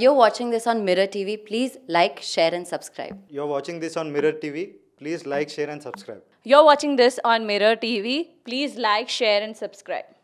You're watching this on Mirror TV. Please like, share and subscribe. You're watching this on Mirror TV. Please like, share and subscribe. You're watching this on Mirror TV. Please like, share and subscribe.